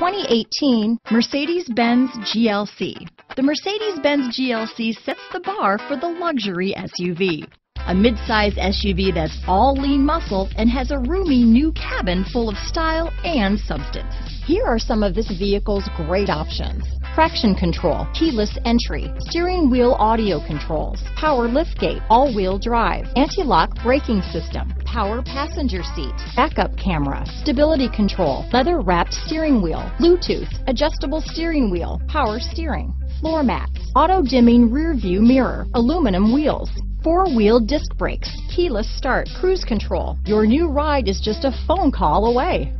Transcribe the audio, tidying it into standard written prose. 2018 Mercedes-Benz GLC. The Mercedes-Benz GLC sets the bar for the luxury SUV. A midsize SUV that's all lean muscle and has a roomy new cabin full of style and substance. Here are some of this vehicle's great options: traction control, keyless entry, steering wheel audio controls, power liftgate, all-wheel drive, anti-lock braking system, power passenger seat, backup camera, stability control, leather-wrapped steering wheel, Bluetooth, adjustable steering wheel, power steering, floor mats, auto-dimming rear-view mirror, aluminum wheels, four-wheel disc brakes, keyless start, cruise control. Your new ride is just a phone call away.